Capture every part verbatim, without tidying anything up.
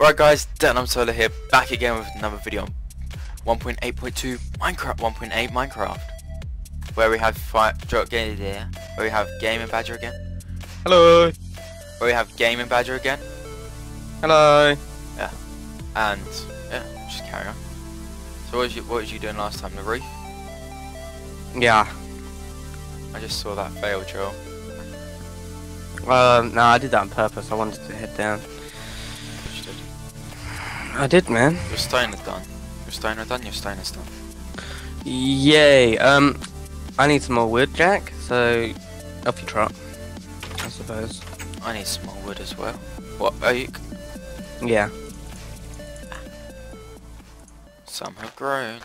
Alright guys, DaytimeSolo here, back again with another video on one point eight point two Minecraft, one point eight Minecraft, where we have five again here, where we have Gaming Badger again. Hello. Where we have Gaming Badger again. Hello. Yeah. And yeah, just carry on. So what was you what was you doing last time? The roof. Yeah. I just saw that fail, Joel. Um, no, I did that on purpose. I wanted to head down. I did, man. Your stone is done. Your stone is done. Your stone is done. Yay! Um, I need some more wood, Jack. So, up your truck, I suppose. I need some more wood as well. What are you? Yeah. Some have grown.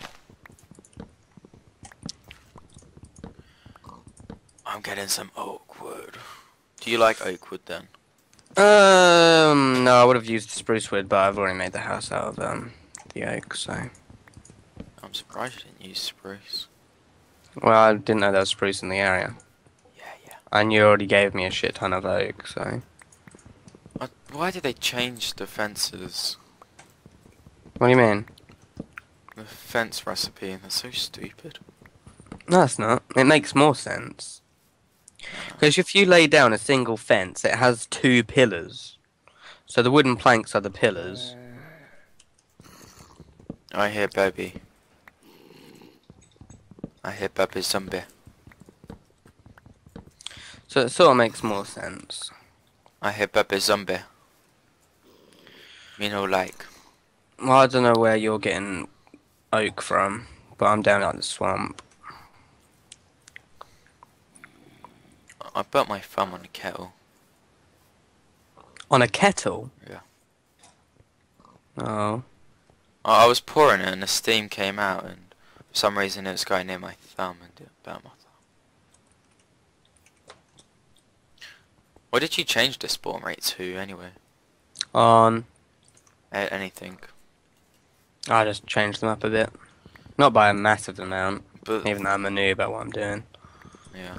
I'm getting some oak wood. Do you like oak wood then? Um, no, I would have used spruce wood, but I've already made the house out of um, the oak, so... I'm surprised you didn't use spruce. Well, I didn't know there was spruce in the area. Yeah, yeah. And you already gave me a shit ton of oak, so... Uh, why did they change the fences? What do you mean? The fence recipe, that's so stupid. No, it's not. It makes more sense. Because if you lay down a single fence, it has two pillars. So the wooden planks are the pillars. I hear baby. I hear baby zombie. So it sort of makes more sense. I hear baby zombie. You know, like. Well, I don't know where you're getting oak from, but I'm down at the swamp. I burnt my thumb on a kettle. On a kettle? Yeah. Oh. I was pouring it and the steam came out, and for some reason it was going near my thumb and it burnt my thumb. Why did you change the spawn rate to anyway? On. A anything. I just changed them up a bit. Not by a massive amount, but even though I'm a noob about what I'm doing. Yeah.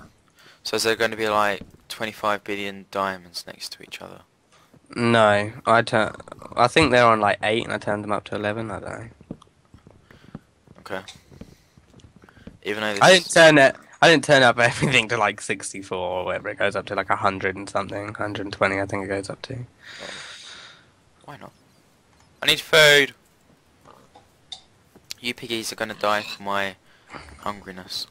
So is there going to be like twenty-five billion diamonds next to each other? No, I turn. I think they're on like eight, and I turned them up to eleven. I don't know. Okay. Even though I didn't turn it. I didn't turn up everything to like sixty-four or whatever it goes up to, like a hundred and something, hundred and twenty. I think it goes up to. Why not? I need food. You piggies are going to die for my hungriness.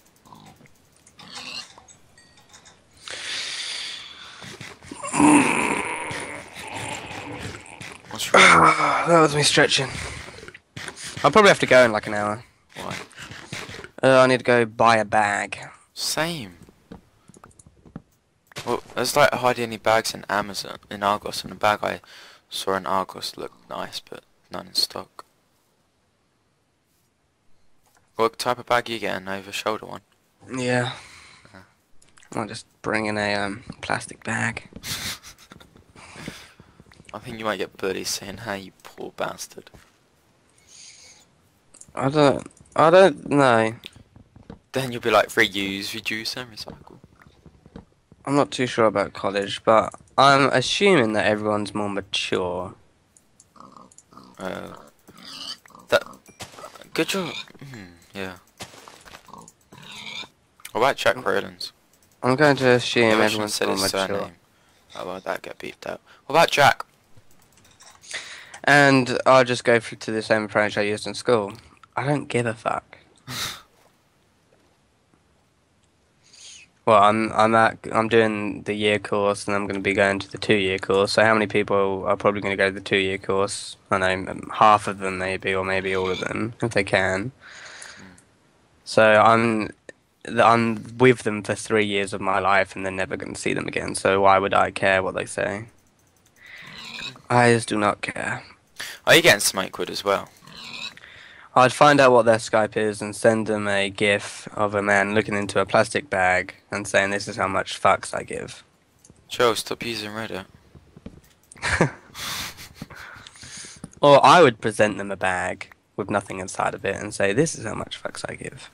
What's wrong? That was me stretching. I'll probably have to go in like an hour. Why? Uh, I need to go buy a bag. Same. Well, there's like hardly any bags in Amazon, in Argos, and the bag I saw in Argos looked nice, but none in stock. What type of bag are you getting? Over shoulder one? Yeah. I'll just bring in a um, plastic bag. I think you might get birdies saying, "Hey, you poor bastard." I don't. I don't know. Then you'll be like reuse, reduce, and recycle. I'm not too sure about college, but I'm assuming that everyone's more mature. Uh, that good job. Mm, yeah. What about Jack Rodens? I'm going to assume everyone said his surname. Oh well, that get beeped out. What about Jack? And I'll just go through to the same approach I used in school. I don't give a fuck. Well, I'm I'm at I'm doing the year course, and I'm going to be going to the two-year course. So how many people are probably going to go to the two-year course? I know half of them, maybe, or maybe all of them, if they can. So I'm. I'm with them for three years of my life, and they're never going to see them again. So why would I care what they say? I just do not care. Are you getting Smikewood as well? I'd find out what their Skype is and send them a GIF of a man looking into a plastic bag and saying, "This is how much fucks I give." Joe, stop using Reddit. Or I would present them a bag with nothing inside of it and say, "This is how much fucks I give."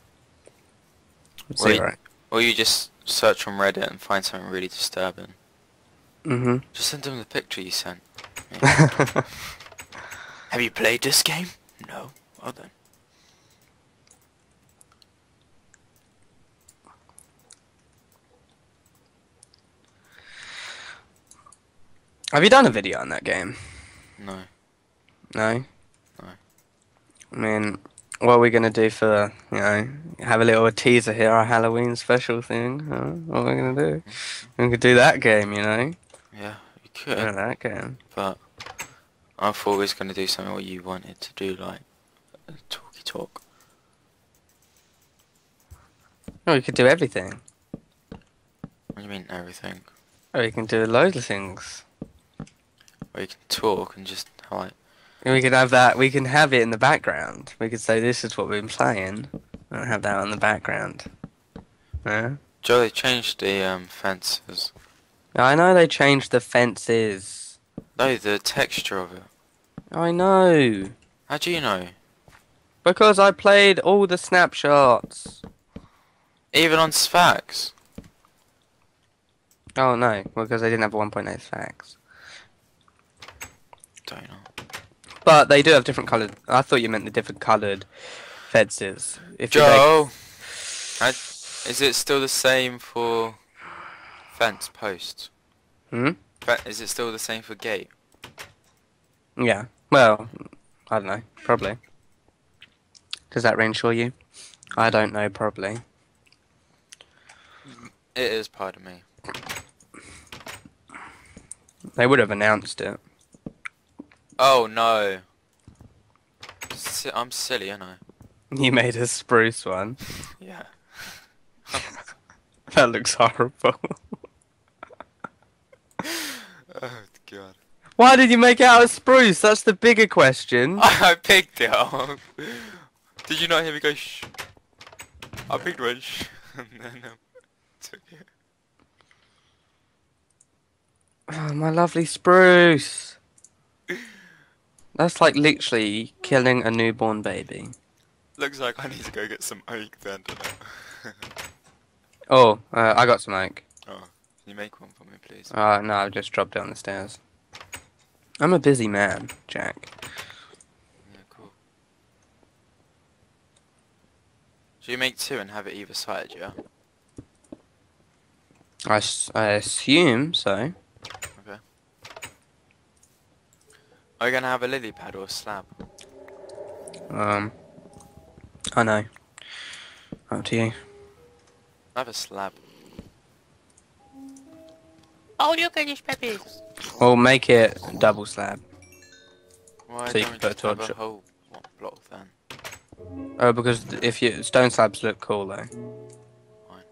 Or you, right. or you just search on Reddit and find something really disturbing. Mm-hmm. Just send them the picture you sent. Yeah. Have you played this game? No. Well then. Have you done a video on that game? No. No? No. I mean, what are we going to do for, you know, have a little teaser here, our Halloween special thing? Huh? What are we going to do? We could do that game, you know? Yeah, we could. Yeah, that game. But I thought we was going to do something what you wanted to do, like a talky talk. No, we could do everything. What do you mean, everything? Oh, we can do loads of things. We can talk and just like. And we can have that. We can have it in the background. We could say this is what we've been playing, and have that on the background. Yeah. Joe, they changed the um, fences. I know they changed the fences. No, the texture of it. I know. How do you know? Because I played all the snapshots. Even on Sfax. Oh no, well, because they didn't have a one point eight Sfax. But they do have different coloured. I thought you meant the different coloured fences. If Joe, you make... I, is it still the same for fence posts? Hmm. Is it still the same for gate? Yeah. Well, I don't know. Probably. Does that reassure you? I don't know. Probably. It is. Pardon me. They would have announced it. Oh no! I'm silly, ain't I? You made a spruce one. Yeah. That looks horrible. Oh god! Why did you make it out of spruce? That's the bigger question. I picked it up. Did you not hear me go? Shh. I picked one shh, and then um, took it. Oh, my lovely spruce. That's like literally killing a newborn baby. Looks like I need to go get some oak then. Oh, uh, I got some oak. Oh, can you make one for me, please? Uh, no, I've just dropped it on the stairs. I'm a busy man, Jack. Yeah, cool. So you make two and have it either side, yeah? I, s I assume so. Are you gonna have a lily pad or a slab? Um, I know. Up to you. I have a slab. Oh, look at these peppies! We'll make it double slab. Why so don't you can we put just a, have a whole block then? Oh, because if you stone slabs look cool though. Fine.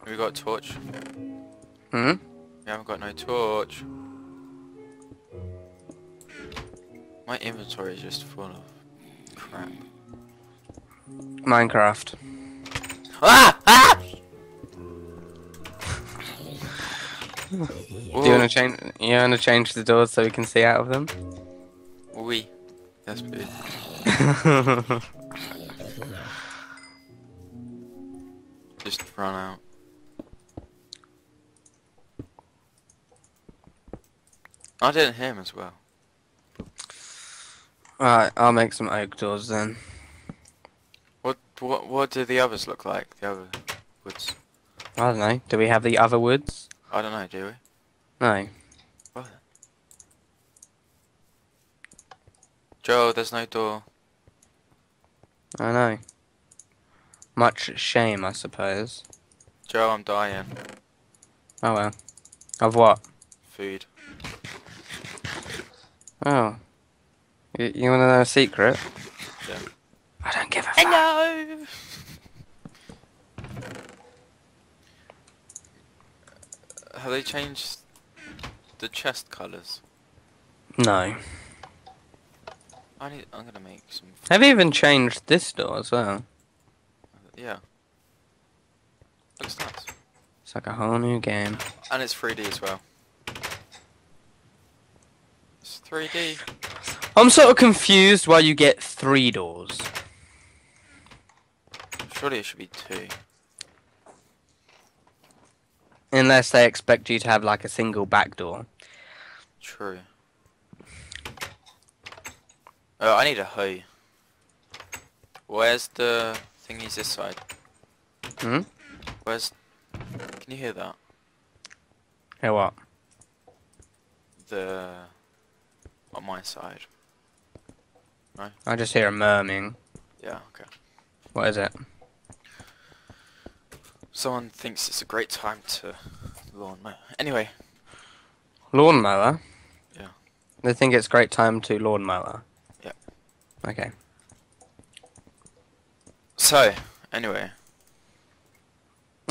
Have you got a torch? Hmm? You haven't got no torch. My inventory is just full of crap. Minecraft. Ah! Ah! Do you wanna change you wanna change the doors so we can see out of them? Oui. That's good. Just run out. I didn't hear him as well. Alright, I'll make some oak doors then. What what what do the others look like? The other woods? I don't know. Do we have the other woods? I don't know, do we? No. What? Joe, there's no door. I know. Much shame, I suppose. Joe, I'm dying. Oh well. Of what? Food. Oh, you, you want to know a secret? Yeah. I don't give a fuck. Hello. Have they changed the chest colours? No. I need. I'm gonna make some. Have you even changed this door as well? Yeah. Looks nice. It's like a whole new game. And it's three D as well. three D. I'm sort of confused why you get three doors. Surely it should be two. Unless they expect you to have like a single back door. True. Oh, I need a hoe. Where's the thingies this side? Hmm? Where's... Can you hear that? Hear what? The... On my side. No? I just hear a murmuring. Yeah, okay. What is it? Someone thinks it's a great time to lawnmower. Anyway. Lawnmower? Yeah. They think it's a great time to lawnmower? Yeah. Okay. So, anyway.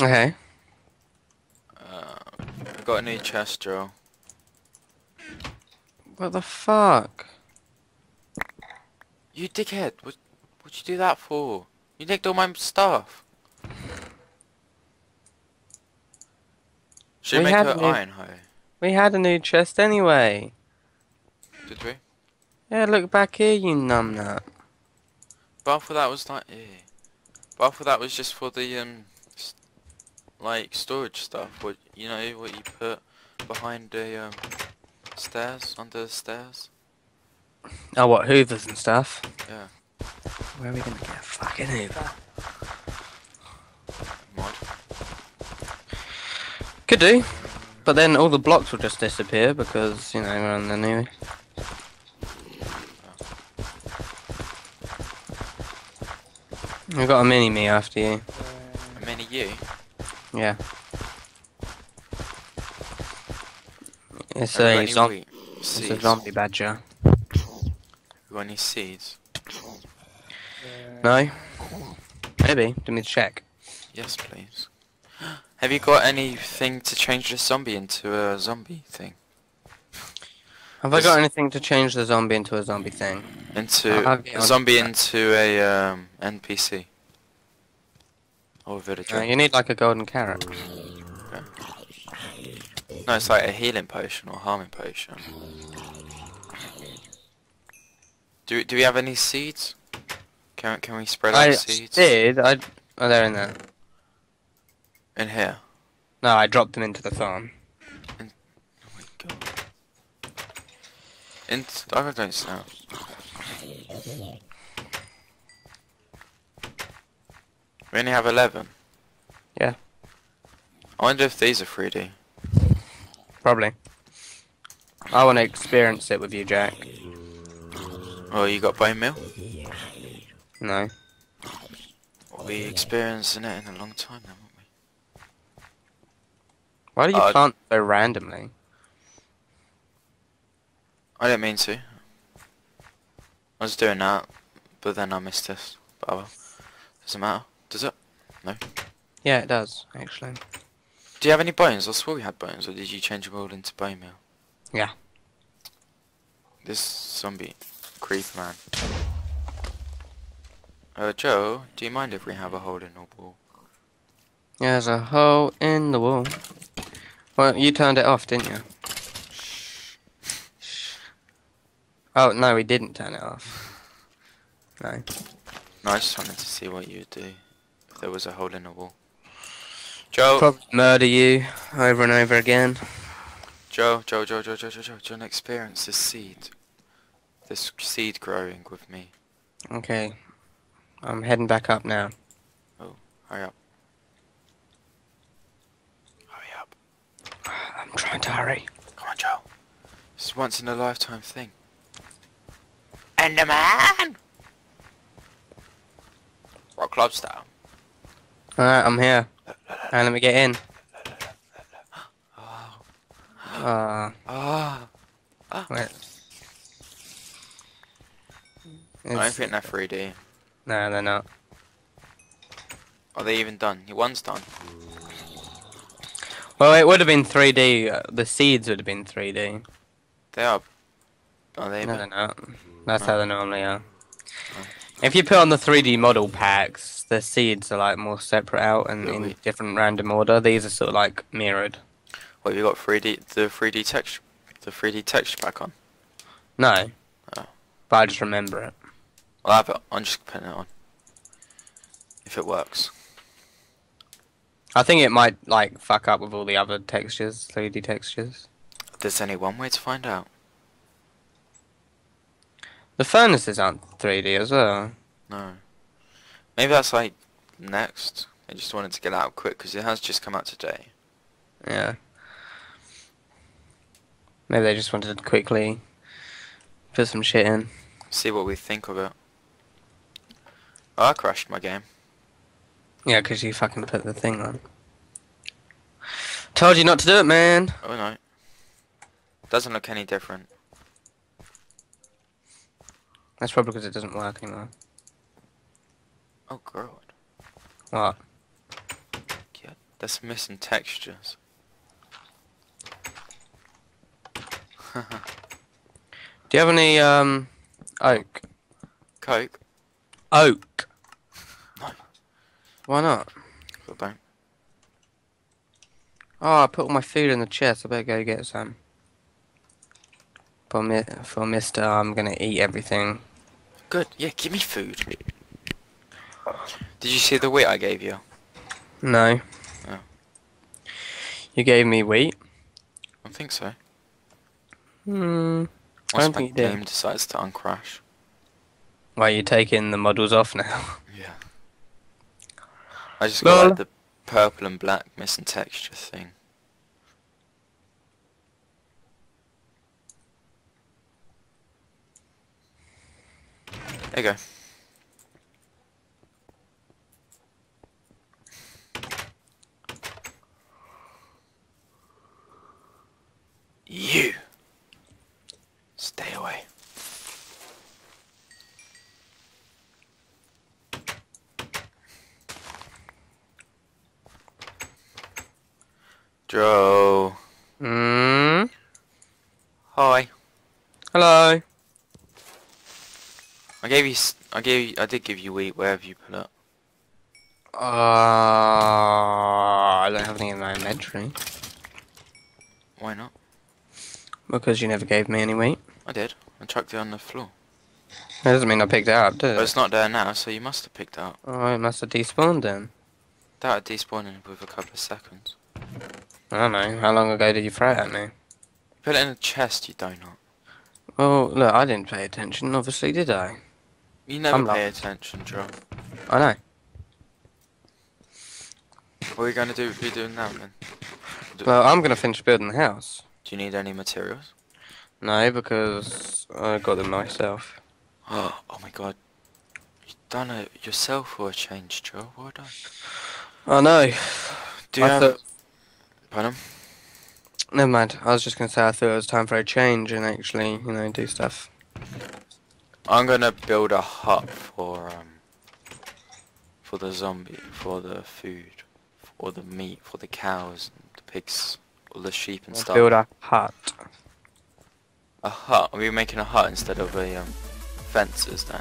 Okay. Uh, I got a new chest drill. What the fuck? You dickhead! What, what'd you do that for? You nicked all my stuff. Should we make her iron hoe? We had a new chest anyway. Did we? Yeah, look back here, you numbnut. But after that was like, yeah. But after that was just for the um, st like storage stuff. What you know, what you put behind the um stairs, under the stairs. Oh, what hoovers and stuff? Yeah. Where are we gonna get a fucking hoover? Mod. Could do, but then all the blocks will just disappear because you know we're on the new. I got a mini me after you. A mini you? Yeah. It's a, zom it's a zombie badger. You got any seeds? No? Maybe. Do you need to check? Yes, please. Have you got anything to change the zombie into a zombie thing? Have There's I got anything to change the zombie into a zombie thing? Into a zombie into a um, N P C or villager. Yeah, you need like a golden carrot. Okay. No, it's like a healing potion or harming potion. Do do we have any seeds? Can can we spread out seeds? Did I? Oh, they're in there. In here. No, I dropped them into the farm. In, oh my god. In, I don't sound. We only have eleven. Yeah. I wonder if these are three D. Probably. I want to experience it with you, Jack. Oh, you got bone meal? No. We'll be experiencing it in a long time now, won't we? Why do you uh, plant so randomly? I didn't mean to. I was doing that, but then I missed this. But well, doesn't matter, does it? No. Yeah, it does actually. Do you have any bones? I swore we had bones, or did you change them all into bone meal? Yeah. This zombie creep man. Uh, Joe, do you mind if we have a hole in the wall? Yeah, there's a hole in the wall. Well, you turned it off, didn't you? Oh, no, we didn't turn it off. No. No, I just wanted to see what you would do if there was a hole in the wall. Joe! Probably murder you over and over again. Joe, Joe, Joe, Joe, Joe, Joe, Joe, Joe, experience this seed. This seed growing with me. Okay. I'm heading back up now. Oh, hurry up. Hurry up. I'm trying to hurry. Come on, Joe. It's a once in a lifetime thing. Enderman! Rock club style. Alright, I'm here. And let me get in. Oh. Uh. Oh. Oh. Wait. I don't think they're three D. No, they're not. Are they even done? One's done. Well, it would have been three D. The seeds would have been three D. They are. Are they? No, they're not. That's how they normally are. If you put on the three D model packs, the seeds are like more separate out and in different random order. These are sort of like mirrored. Well, you got three D the three D texture the three D texture pack on? No. Oh. But I just remember it. Well, I have it. I'm just putting it on. if it works. I think it might like fuck up with all the other textures, three D textures. There's only one way to find out. The furnaces aren't three D as well. No. Maybe that's like next. I just wanted to get out quick because it has just come out today. Yeah. Maybe they just wanted to quickly put some shit in. See what we think of it. Oh, I crashed my game. Yeah, because you fucking put the thing on. Told you not to do it, man. Oh, no. Doesn't look any different. That's probably because it doesn't work anymore. Oh, God. What? Yeah, that's missing textures. Do you have any, um, oak? Coke? Oak? No. Why not? I don't. Oh, I put all my food in the chest. I better go get some. For, mi for Mister, I'm gonna eat everything. Good. Yeah, give me food. Did you see the wheat I gave you? No. Oh. You gave me wheat? I think so. Hmm. I don't think you did. Game decides to uncrash. Well, you're taking the models off now. Yeah. I just got like, the purple and black missing texture thing. There you go. You stay away. Joe. Mm. Hi. Hello. I gave you. I gave. You, I did give you wheat. Where have you put it? Uh, I don't have any in my inventory. Why not? Because you never gave me any wheat. I did. I chucked it on the floor. That doesn't mean I picked it up, does it? But it's not there now, so you must have picked it up. Oh, it must have despawned then. That despawned with a couple of seconds. I don't know. How long ago did you throw it at me? Put it in a chest, you donut. Well, look, I didn't pay attention, obviously, did I? You never I'm pay loved. attention, John. I know. What are you going to do, be doing now, then? Do well, I'm going to finish building the house. Do you need any materials? No, because I got them myself. Oh, oh my God. You done it yourself for a change, Joe. Well done. I know. Do you I have... Thought... Pardon? Never mind. I was just going to say I thought it was time for a change and actually, you know, do stuff. I'm going to build a hut for, um... for the zombie, for the food, for the meat, for the cows, and the pigs. All the sheep and stuff. Build a hut. A hut? Are we making a hut instead of a um, fences then?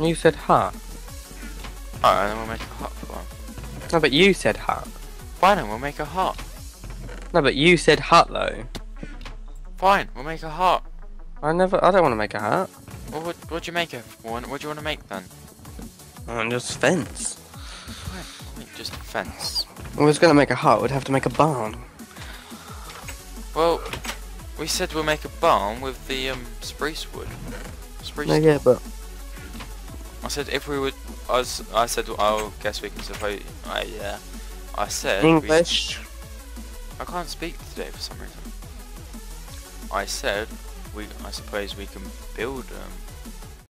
You said hut. Alright, then we'll make a hut for them. No, but you said hut. Fine, then we'll make a hut. No, but you said hut though. Fine, we'll make a hut. I never. I don't want to make a hut. Well, what? What'd you make it? What do you want to make then? Um, just fence. Wait, just a fence. If I was going to make a hut, we'd have to make a barn. Well, we said we'll make a barn with the um, spruce wood. Spruce no, yeah, but... I said if we would... I, was, I said, well, I guess we can suppose... I, yeah. I said... English. We, I can't speak today for some reason. I said, we. I suppose we can build um,